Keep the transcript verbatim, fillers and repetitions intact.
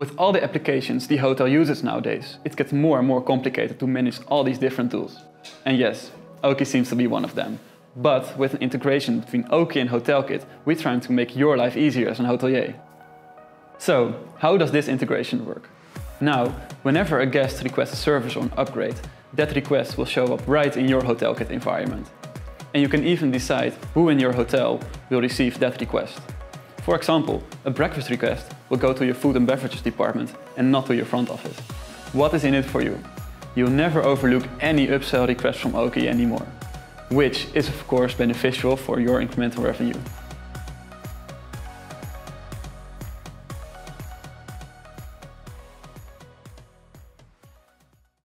With all the applications the hotel uses nowadays, it gets more and more complicated to manage all these different tools. And yes, Oaky seems to be one of them. But with an integration between Oaky and HotelKit, we're trying to make your life easier as an hotelier. So, how does this integration work? Now, whenever a guest requests a service or an upgrade, that request will show up right in your HotelKit environment. And you can even decide who in your hotel will receive that request. For example, a breakfast request will go to your food and beverages department and not to your front office. What is in it for you? You'll never overlook any upsell requests from Oaky anymore, which is of course beneficial for your incremental revenue.